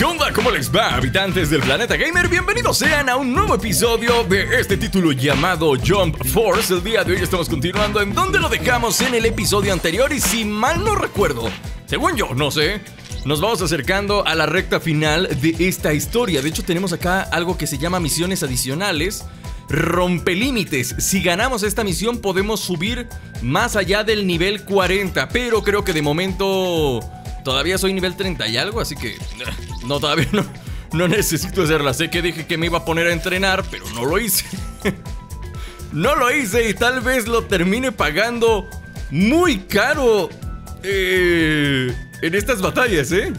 ¿Qué onda? ¿Cómo les va, habitantes del planeta gamer? Bienvenidos sean a un nuevo episodio de este título llamado Jump Force. El día de hoy estamos continuando en donde lo dejamos en el episodio anterior y si mal no recuerdo, según yo, no sé, nos vamos acercando a la recta final de esta historia. De hecho, tenemos acá algo que se llama misiones adicionales. Rompe límites. Si ganamos esta misión podemos subir más allá del nivel 40, pero creo que de momento todavía soy nivel 30 y algo, así que no, todavía no necesito hacerla. Sé que dije que me iba a poner a entrenar, pero no lo hice. No lo hice y tal vez lo termine pagando muy caro en estas batallas, ¿eh?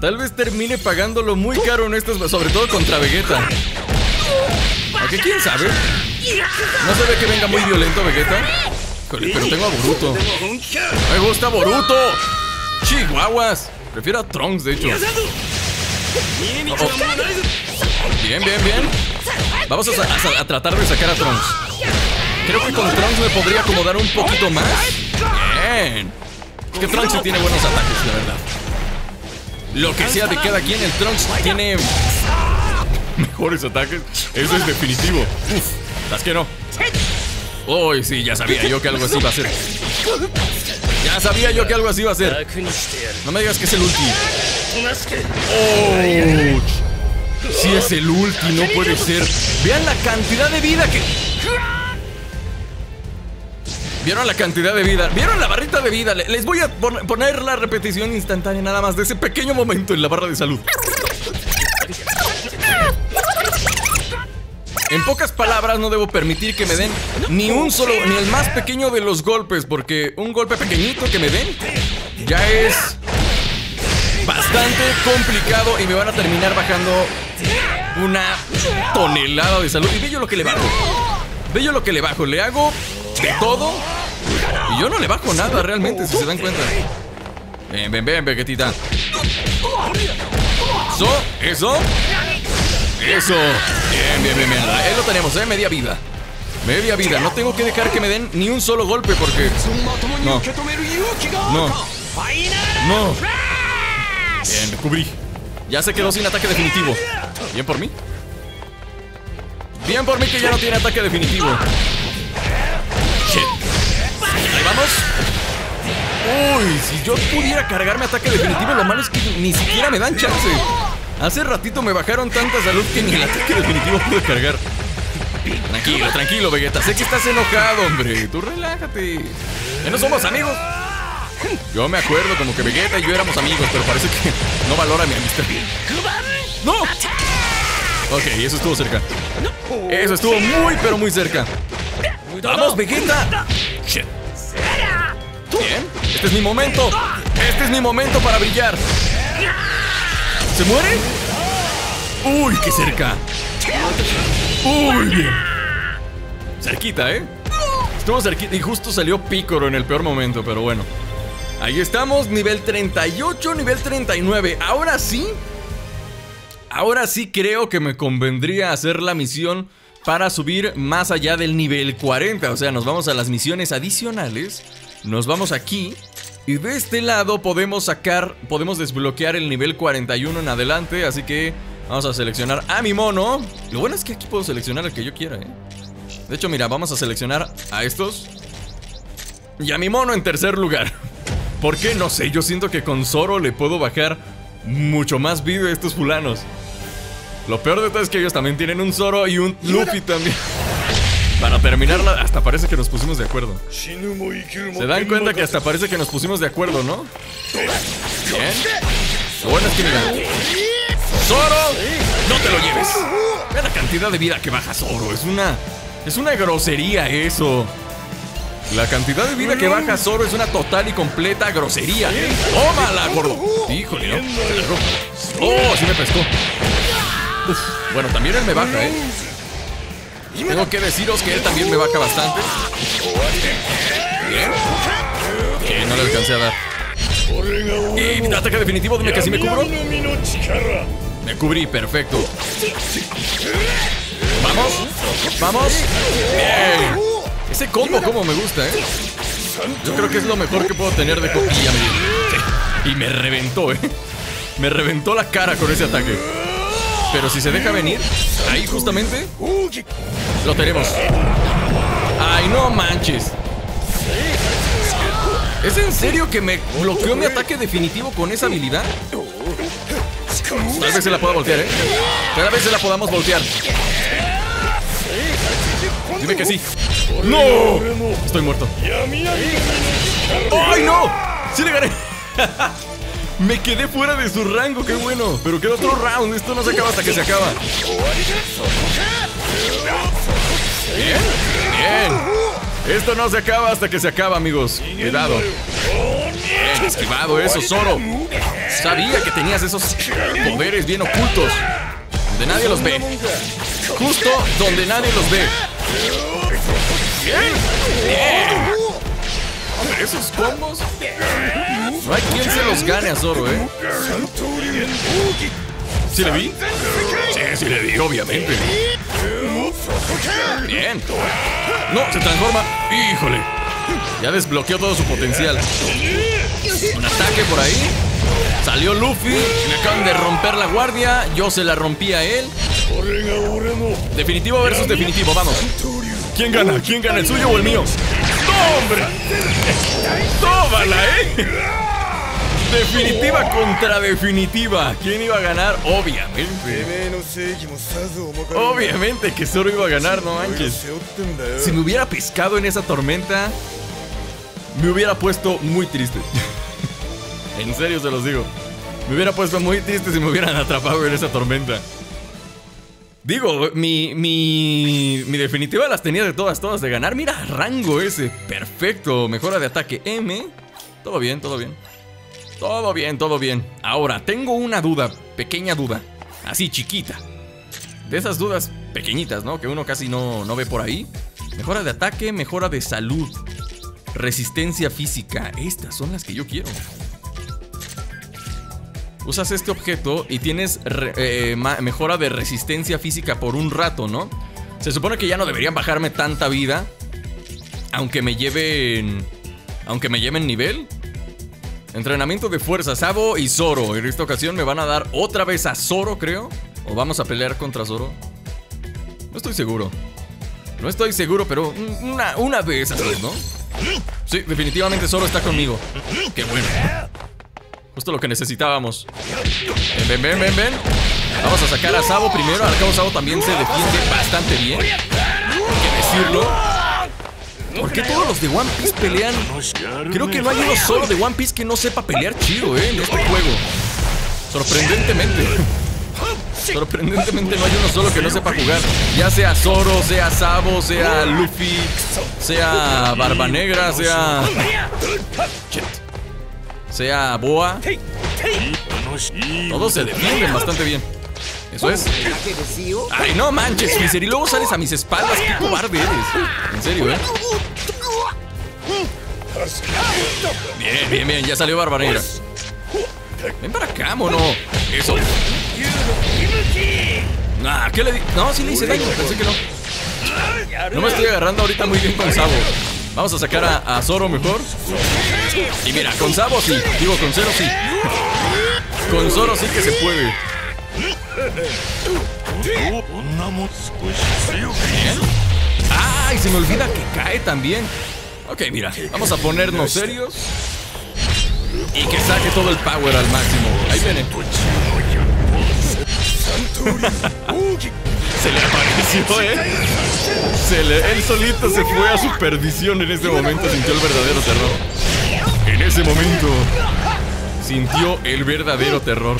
Tal vez termine pagándolo muy caro en estas, sobre todo contra Vegeta. Aunque quién sabe. No se ve que venga muy violento Vegeta. Pero tengo a Boruto. ¡Me gusta Boruto! ¡Chihuahuas! Prefiero a Trunks, de hecho. Oh. Bien. Vamos a tratar de sacar a Trunks. Creo que con Trunks me podría acomodar un poquito más. Bien. Es que Trunks sí tiene buenos ataques, la verdad. Lo que sea de cada quien, el Trunks tiene mejores ataques, eso es definitivo. Uf, las que no. Uy, sí, ya sabía yo que algo así iba a ser. No me digas que es el ulti. Oh, sí es el ulti, no puede ser. Vean la cantidad de vida que... ¿Vieron la cantidad de vida? ¿Vieron la barrita de vida? Les voy a poner la repetición instantánea nada más de ese pequeño momento en la barra de salud. En pocas palabras, no debo permitir que me den ni un solo, ni el más pequeño de los golpes, porque un golpe pequeñito que me den ya es bastante complicado y me van a terminar bajando una tonelada de salud. Y ve yo lo que le bajo. Le hago de todo y yo no le bajo nada realmente, si se dan cuenta. Ven, Vegetita. Eso. Bien. Ahí lo tenemos, media vida. No tengo que dejar que me den ni un solo golpe porque... No. Bien, me cubrí. Ya se quedó sin ataque definitivo. Bien por mí. Que ya no tiene ataque definitivo. Shit. Ahí vamos. Uy, si yo pudiera cargarme ataque definitivo, lo malo es que ni siquiera me dan chance. Hace ratito me bajaron tanta salud que ni el ataque definitivo pude cargar. Tranquilo, Vegeta. Sé que estás enojado, hombre. Tú relájate. Ya no somos amigos. Yo me acuerdo como que Vegeta y yo éramos amigos, pero parece que no valora mi amistad. ¡No! Ok, eso estuvo cerca. Eso estuvo muy, pero muy cerca. ¡Vamos, Vegeta! Shit. Bien. Este es mi momento. Para brillar. ¿Se muere? ¡Uy, qué cerca! ¡Uy, bien! Cerquita, ¿eh? Estuvo cerquita y justo salió Pícoro en el peor momento, pero bueno. Ahí estamos, nivel 38, nivel 39. Ahora sí creo que me convendría hacer la misión para subir más allá del nivel 40. O sea, nos vamos a las misiones adicionales. Nos vamos aquí. Y de este lado podemos sacar, podemos desbloquear el nivel 41 en adelante. Así que vamos a seleccionar a mi mono. Lo bueno es que aquí puedo seleccionar el que yo quiera, ¿eh? De hecho, mira, vamos a seleccionar a estos y a mi mono en tercer lugar. ¿Por qué? No sé, yo siento que con Zoro le puedo bajar mucho más vida a estos fulanos. Lo peor de todo es que ellos también tienen un Zoro y un Luffy también. Para terminarla, hasta parece que nos pusimos de acuerdo. ¿Se dan cuenta que hasta parece que nos pusimos de acuerdo, no? Bien. Lo bueno es que mira. ¡Zoro! ¡No te lo lleves! Ve la cantidad de vida que baja Zoro. Es una grosería eso. La cantidad de vida que baja Zoro es una total y completa grosería. ¡Tómala, gordo! Híjole, ¿no? ¡Oh, sí me pescó! Uf. Bueno, también él me baja, ¿eh? Tengo que deciros que él también me baja bastante. Bien. Que no le alcancé a dar. Y ataque definitivo, dime que sí me cubro. Me cubrí, perfecto. Vamos. Bien. Ese combo como me gusta, ¿eh? Yo creo que es lo mejor que puedo tener de coquilla. Y me reventó, ¿eh? Me reventó la cara con ese ataque. Pero si se deja venir, ahí justamente lo tenemos. Ay, no manches. ¿Es en serio que me bloqueó mi ataque definitivo con esa habilidad? Tal vez se la pueda voltear, ¿eh? Cada vez se la podamos voltear. Dime que sí. ¡No! Estoy muerto. ¡Ay, no! ¡Sí le gané! Me quedé fuera de su rango, qué bueno. Pero queda otro round, esto no se acaba hasta que se acaba. Bien, bien. Esto no se acaba hasta que se acaba, amigos. Cuidado. Bien, esquivado eso, Zoro. Sabía que tenías esos poderes bien ocultos. Donde nadie los ve. Justo donde nadie los ve. Bien, bien. Esos combos, no hay quien se los gane a Zoro, ¿eh? ¿Sí le vi? Sí, sí le vi, obviamente. Bien. No, se transforma. ¡Híjole! Ya desbloqueó todo su potencial. Un ataque por ahí. Salió Luffy. Me acaban de romper la guardia. Yo se la rompí a él. Definitivo versus definitivo, vamos. ¿Quién gana? ¿Quién gana? ¿El suyo o el mío? ¡Hombre! ¡Tómala, eh! Definitiva contra definitiva. ¿Quién iba a ganar? Obviamente. Obviamente que Zoro iba a ganar, no manches. Si me hubiera pescado en esa tormenta, me hubiera puesto muy triste. En serio se los digo. Me hubiera puesto muy triste si me hubieran atrapado en esa tormenta. Digo, mi definitiva las tenía de todas de ganar. Mira, rango ese, perfecto. Mejora de ataque M. Todo bien, todo bien. Todo bien, todo bien. Ahora, tengo una duda, pequeña duda. Así, chiquita. De esas dudas pequeñitas, ¿no? Que uno casi no ve por ahí. Mejora de ataque, mejora de salud. Resistencia física. Estas son las que yo quiero. Usas este objeto y tienes mejora de resistencia física por un rato, ¿no? Se supone que ya no deberían bajarme tanta vida. Aunque me lleven nivel. Entrenamiento de fuerza, Sabo y Zoro. En esta ocasión me van a dar otra vez a Zoro, creo. ¿O vamos a pelear contra Zoro? No estoy seguro. No estoy seguro, pero una de esas, ¿no? Sí, definitivamente Zoro está conmigo. ¡Qué bueno! Justo lo que necesitábamos. Ven. Vamos a sacar a Sabo primero. Al cabo Sabo también se defiende bastante bien. Hay que decirlo. ¿Por qué todos los de One Piece pelean? Creo que no hay uno solo de One Piece que no sepa pelear chido, en este juego. Sorprendentemente. Sorprendentemente no hay uno solo que no sepa jugar. Ya sea Zoro, sea Sabo, sea Luffy, sea Barba Negra, sea... sea Boa. Todos se defienden bastante bien. Eso es. Ay, no manches, Fisher. Y luego sales a mis espaldas. Qué cobarde eres. En serio, ¿eh? Bien. Ya salió Barba Negra. Ven para acá, mono. Eso. Ah, ¿qué le di? No, sí le hice daño. Pensé que no. No me estoy agarrando ahorita muy bien con Sabo. Vamos a sacar a Zoro mejor. Y mira, con Sabo sí. Digo, con Zoro sí. Con Zoro sí que se puede. Bien. ¡Ay! Se me olvida que cae también. Ok, mira. Vamos a ponernos serios. Y que saque todo el power al máximo. Ahí viene. Se le apareció, él solito se fue a su perdición. En ese momento sintió el verdadero terror. En ese momento sintió el verdadero terror.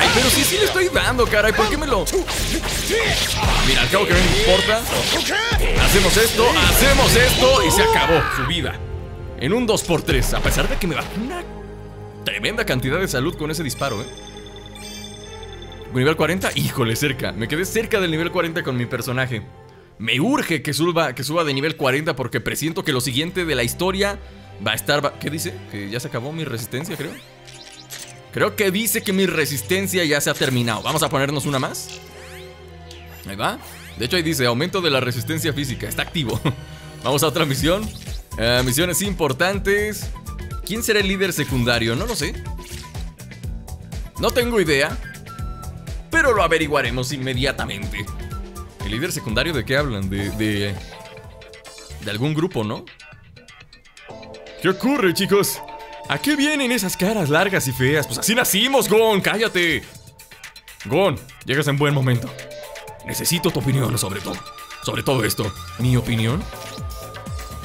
Ay, pero sí le estoy dando, caray. ¿Por qué me lo...? Mira, al cabo que no me importa. Hacemos esto y se acabó su vida. En un 2x3. A pesar de que me bajó una tremenda cantidad de salud con ese disparo, Nivel 40, híjole, cerca. Me quedé cerca del nivel 40 con mi personaje. Me urge que suba de nivel 40 porque presiento que lo siguiente de la historia va a estar... ¿Qué dice? Que ya se acabó mi resistencia, creo. Creo que dice que mi resistencia ya se ha terminado. Vamos a ponernos una más. Ahí va. De hecho, ahí dice aumento de la resistencia física. Está activo. Vamos a otra misión. Misiones importantes. ¿Quién será el líder secundario? No lo sé. No tengo idea, pero lo averiguaremos inmediatamente. ¿El líder secundario de qué hablan? De algún grupo, ¿no? ¿Qué ocurre, chicos? ¿A qué vienen esas caras largas y feas? Pues así nacimos, Gon, cállate. Gon, llegas en buen momento. Necesito tu opinión sobre todo esto. ¿Mi opinión?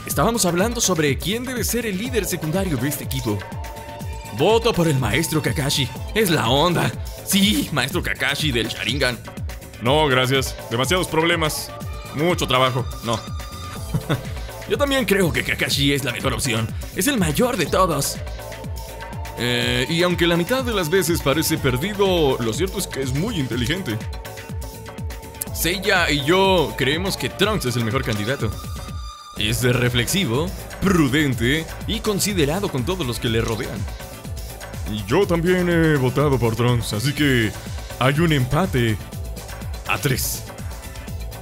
Estábamos hablando sobre quién debe ser el líder secundario de este equipo. Voto por el maestro Kakashi. Es la onda. Sí, maestro Kakashi del Sharingan. No, gracias. Demasiados problemas. Mucho trabajo. No. Yo también creo que Kakashi es la mejor opción. Es el mayor de todos. Y aunque la mitad de las veces parece perdido, lo cierto es que es muy inteligente. Seiya y yo creemos que Trunks es el mejor candidato. Es reflexivo, prudente y considerado con todos los que le rodean. Y yo también he votado por Trunks, así que hay un empate a 3.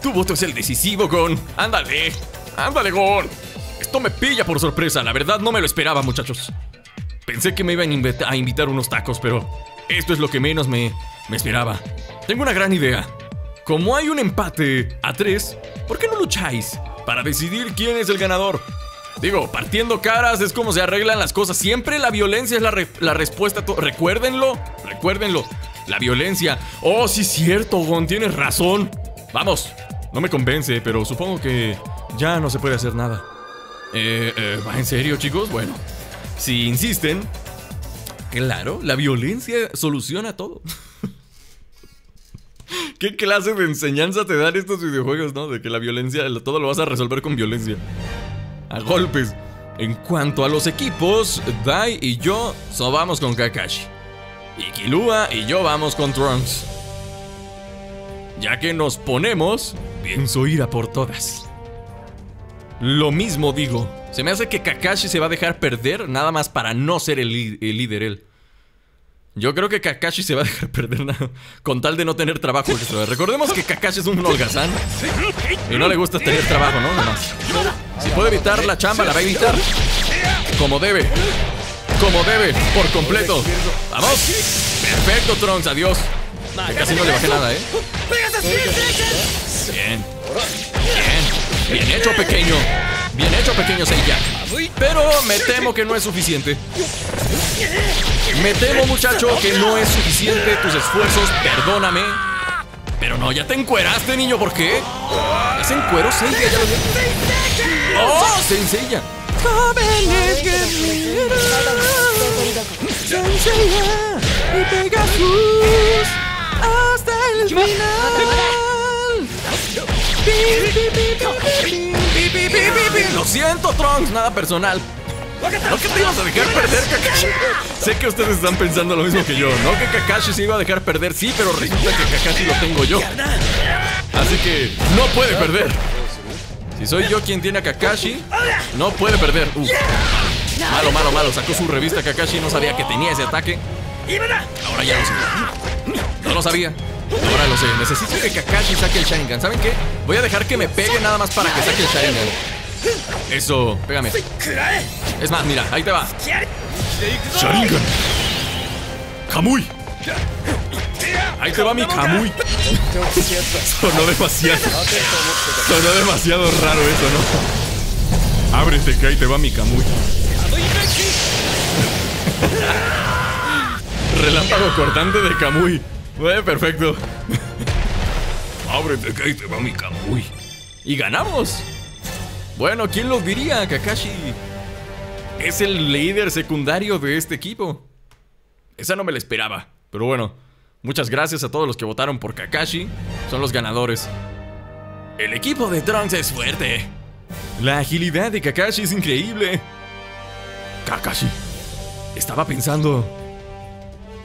Tu voto es el decisivo, Gon. ¡Ándale! ¡Ándale, Gon! Esto me pilla por sorpresa, la verdad no me lo esperaba, muchachos. Pensé que me iban a invitar unos tacos, pero esto es lo que menos me esperaba. Tengo una gran idea. Como hay un empate a 3, ¿por qué no lucháis para decidir quién es el ganador? Digo, partiendo caras es como se arreglan las cosas. Siempre la violencia es la respuesta. Recuérdenlo. La violencia. Oh, sí, cierto, Gon, tienes razón. Vamos. No me convence, pero supongo que ya no se puede hacer nada. ¿Va en serio, chicos? Bueno, si insisten. Claro, la violencia soluciona todo. ¿Qué clase de enseñanza te dan estos videojuegos, no? De que la violencia, todo lo vas a resolver con violencia. A golpes. En cuanto a los equipos, Dai y yo vamos con Kakashi. Y Killua y yo vamos con Trunks. Ya que nos ponemos, pienso ir a por todas. Lo mismo digo. Se me hace que Kakashi se va a dejar perder nada más para no ser el líder él. Yo creo que Kakashi se va a dejar perder nada con tal de no tener trabajo extra. Recordemos que Kakashi es un holgazán y no le gusta tener trabajo, ¿no? Si puede evitar la chamba, la va a evitar. Como debe, por completo. ¡Vamos! Perfecto, Trunks, adiós. Que casi no le bajé nada, ¿eh? Bien. Bien hecho, pequeño Seiya. Pero me temo que no es suficiente. Me temo, muchacho, que no es suficiente tus esfuerzos, perdóname. Pero no, ya te encueraste, niño, ¿por qué? Ya se encueró Seiya, ya lo vi. ¡Oh, Senseiya! ¡Jóvenes guerreros! ¡Senseiya! ¡Y Pegasus! ¡Hasta el final! Lo siento, Trunks, nada personal. No que te ibas a dejar perder, Kakashi. Sé que ustedes están pensando lo mismo que yo. No que Kakashi se iba a dejar perder, sí, pero resulta que Kakashi lo tengo yo. Así que no puede perder. Si soy yo quien tiene a Kakashi, no puede perder. Malo. Sacó su revista Kakashi, no sabía que tenía ese ataque. Ahora ya lo sé. No lo sabía. Ahora lo sé. Necesito que Kakashi saque el Sharingan. ¿Saben qué? Voy a dejar que me pegue nada más para que saque el Sharingan. Eso, pégame. Es más, mira, ahí te va. Sharingan. Kamui. Ahí te va mi Kamui. Sonó demasiado raro eso, ¿no? Ábrete que ahí te va mi Kamui. Relámpago cortante de Kamui. Perfecto. Ábrete que ahí te va mi Kamui. Y ganamos. Bueno, ¿quién lo diría? Kakashi es el líder secundario de este equipo. Esa no me la esperaba. Pero bueno, muchas gracias a todos los que votaron por Kakashi. Son los ganadores. El equipo de Trunks es fuerte. La agilidad de Kakashi es increíble. Kakashi, estaba pensando.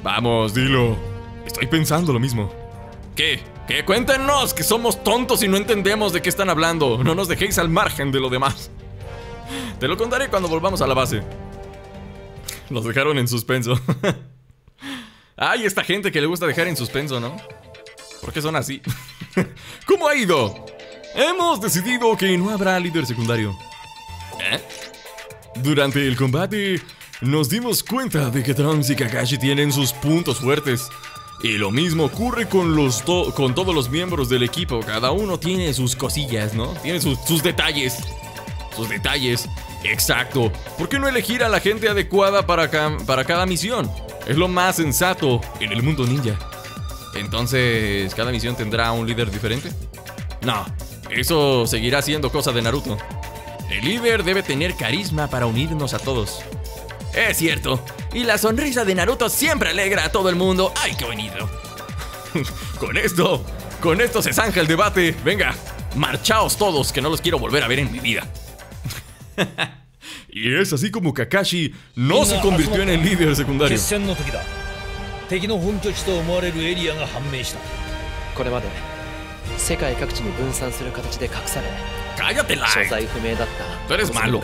Vamos, dilo. Estoy pensando lo mismo. ¿Qué? Que cuéntenos que somos tontos y no entendemos de qué están hablando. No nos dejéis al margen de lo demás. Te lo contaré cuando volvamos a la base. Los dejaron en suspenso. Ay, esta gente que le gusta dejar en suspenso, ¿no? ¿Por qué son así? ¿Cómo ha ido? Hemos decidido que no habrá líder secundario. Durante el combate, Nos dimos cuenta de que Trunks y Kakashi tienen sus puntos fuertes. Y lo mismo ocurre con todos los miembros del equipo. Cada uno tiene sus cosillas, ¿no? Tiene sus detalles. Sus detalles. Exacto. ¿Por qué no elegir a la gente adecuada para cada misión? Es lo más sensato en el mundo ninja. Entonces, ¿cada misión tendrá un líder diferente? No, eso seguirá siendo cosa de Naruto. El líder debe tener carisma para unirnos a todos. Es cierto. Y la sonrisa de Naruto siempre alegra a todo el mundo. ¡Ay, qué bonito! Con esto se zanja el debate. Venga, marchaos todos, que no los quiero volver a ver en mi vida. Y es así como Kakashi no se convirtió en el líder secundario. ¡Cállate, Light! Tú eres malo.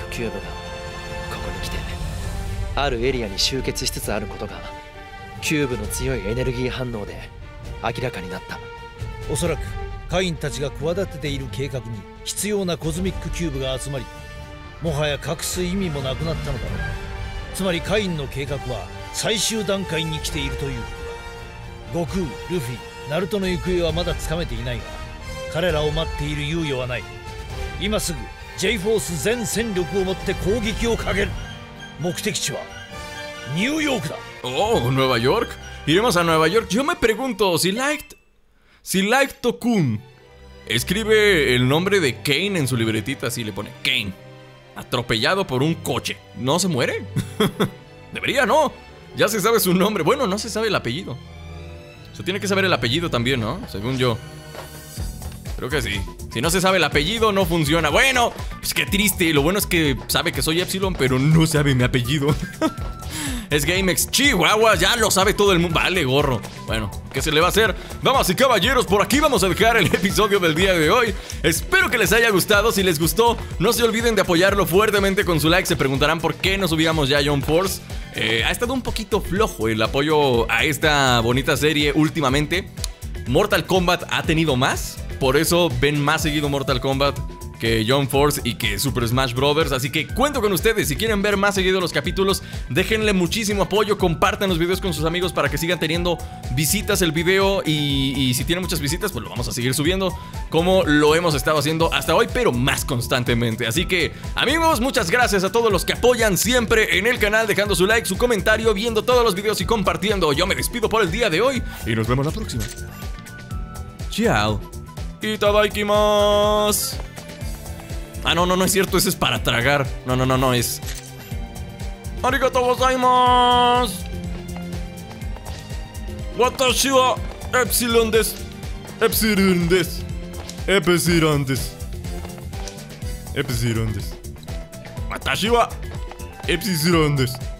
Oh, Nueva York. Iremos a Nueva York. Yo me pregunto si Light Tokun escribe el nombre de Kane en su libretita, así le pone Kane, atropellado por un coche, ¿no se muere? Debería, ¿no? Ya se sabe su nombre. Bueno, no se sabe el apellido. Se tiene que saber el apellido también, ¿no? Según yo. Creo que sí. Si no se sabe el apellido, no funciona. Bueno, pues qué triste. Lo bueno es que sabe que soy Epsilon, pero no sabe mi apellido. Es GameX Chihuahua, ya lo sabe todo el mundo. Vale, gorro. Bueno, ¿qué se le va a hacer? Damas y caballeros, por aquí vamos a dejar el episodio del día de hoy. Espero que les haya gustado. Si les gustó, no se olviden de apoyarlo fuertemente con su like. Se preguntarán por qué no subíamos ya Jump Force. Ha estado un poquito flojo el apoyo a esta bonita serie últimamente. Mortal Kombat ha tenido más. Por eso ven más seguido Mortal Kombat que Jump Force y que Super Smash Brothers. Así que cuento con ustedes. Si quieren ver más seguido los capítulos, déjenle muchísimo apoyo. Compartan los videos con sus amigos para que sigan teniendo visitas el video. Y si tiene muchas visitas, pues lo vamos a seguir subiendo como lo hemos estado haciendo hasta hoy, pero más constantemente. Así que, amigos, muchas gracias a todos los que apoyan siempre en el canal, dejando su like, su comentario, viendo todos los videos y compartiendo. Yo me despido por el día de hoy y nos vemos la próxima. Chao. Itadaikimasu. Ah, no, no, no es cierto, ese es para tragar. No, no, no, no es. Arigato gozaimasu. Watashi wa Epsilon desu. Epsilon desu. Epsilon desu. Epsilon desu. Watashi wa Epsilon desu.